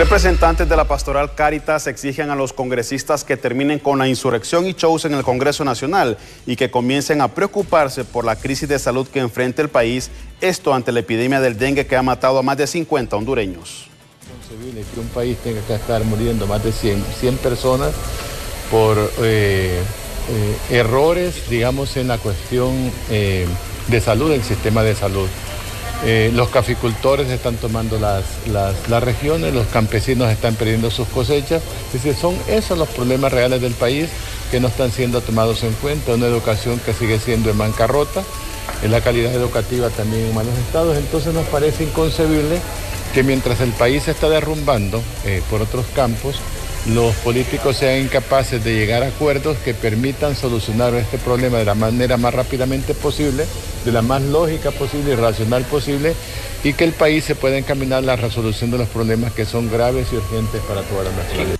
Representantes de la Pastoral Caritas exigen a los congresistas que terminen con la insurrección y shows en el Congreso Nacional y que comiencen a preocuparse por la crisis de salud que enfrenta el país, esto ante la epidemia del dengue que ha matado a más de 50 hondureños. Es inconcebible que un país tenga que estar muriendo más de 100 personas por errores, digamos, en la cuestión de salud, el sistema de salud. Los caficultores están tomando las regiones, los campesinos están perdiendo sus cosechas. Es decir, son esos los problemas reales del país que no están siendo tomados en cuenta. Una educación que sigue siendo en bancarrota, en la calidad educativa también en malos estados. Entonces nos parece inconcebible que mientras el país se está derrumbando por otros campos, los políticos sean incapaces de llegar a acuerdos que permitan solucionar este problema de la manera más rápidamente posible, de la más lógica posible y racional posible, y que el país se pueda encaminar a la resolución de los problemas que son graves y urgentes para toda la nación.